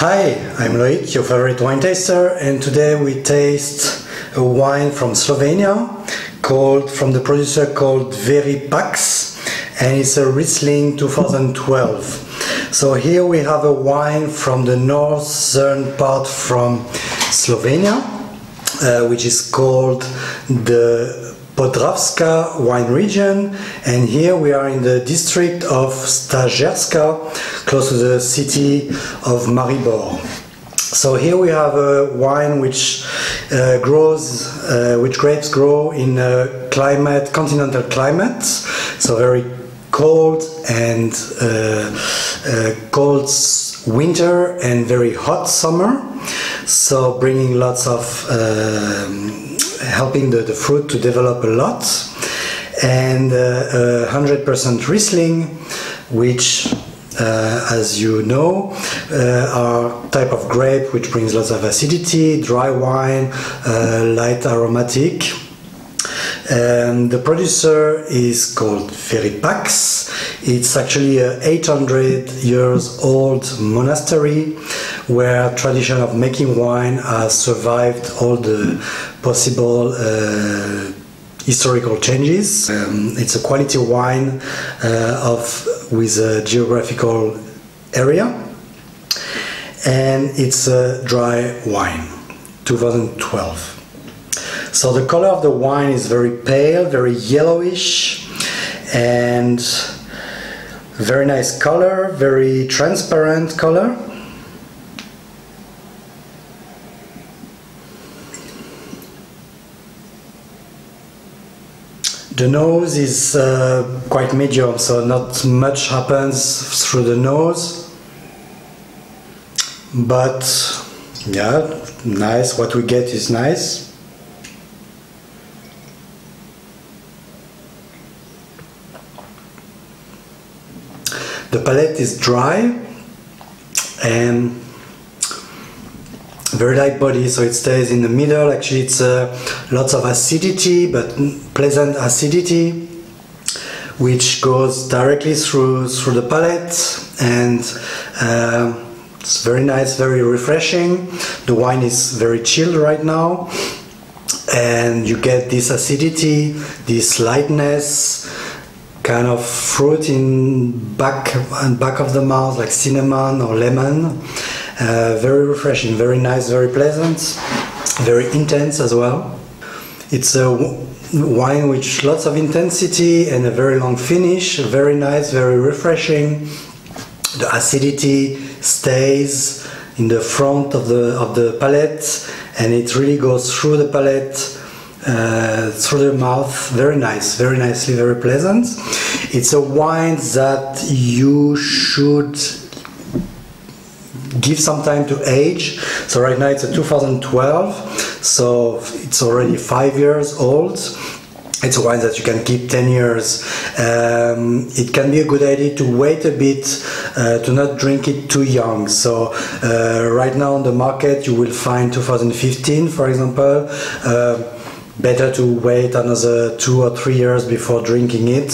Hi, I'm Loic, your favorite wine taster, and today we taste a wine from Slovenia from the producer called Dveri Pax, and it's a Riesling 2012. So here we have a wine from the northern part from Slovenia, which is called the Podravska wine region, and here we are in the district of Stajerska, close to the city of Maribor. So here we have a wine which grapes grow in a continental climate, so very cold and cold winter and very hot summer, so bringing lots of helping the fruit to develop a lot, and 100% Riesling, which as you know are type of grape which brings lots of acidity, dry wine, light aromatic, and the producer is called Dveri Pax. It's actually a 800 years old monastery where tradition of making wine has survived all the possible historical changes. It's a quality wine with a geographical area, and it's a dry wine, 2012. So the color of the wine is very pale, very yellowish, and very nice color, very transparent color. The nose is quite medium, so not much happens through the nose, but yeah, nice, what we get is nice. The palate is dry and very light body, so it stays in the middle. Actually, it's lots of acidity, but pleasant acidity, which goes directly through the palate, and it's very nice, very refreshing. The wine is very chilled right now, and you get this acidity, this lightness, kind of fruit in back of the mouth, like cinnamon or lemon. Very refreshing, very nice, very pleasant, very intense as well. It's a wine with lots of intensity and a very long finish, very nice, very refreshing. The acidity stays in the front of the palate, and it really goes through the palate, through the mouth, very nice, very nicely, very pleasant. It's a wine that you should give some time to age. So right now it's a 2012, so it's already 5 years old. It's a wine that you can keep 10 years. It can be a good idea to wait a bit, to not drink it too young. So right now on the market you will find 2015, for example. Better to wait another 2 or 3 years before drinking it.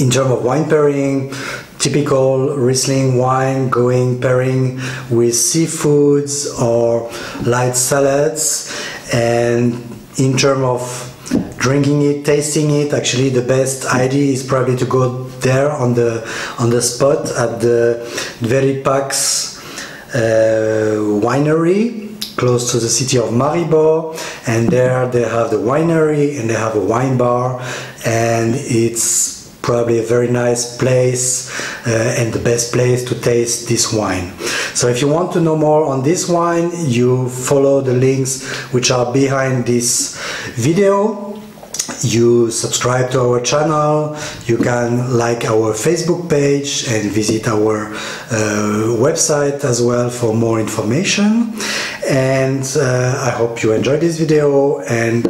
In terms of wine pairing, typical Riesling wine pairing with seafoods or light salads, and in terms of drinking it, tasting it, actually the best idea is probably to go there on the spot at the Dveri Pax winery, close to the city of Maribor, and there they have the winery and they have a wine bar, and it's probably a very nice place and the best place to taste this wine. So if you want to know more on this wine, you follow the links which are behind this video. You subscribe to our channel, you can like our Facebook page and visit our website as well for more information. And I hope you enjoyed this video, and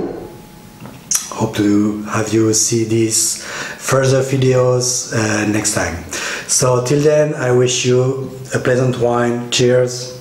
hope to have you see these further videos next time. So till then, I wish you a pleasant wine. Cheers!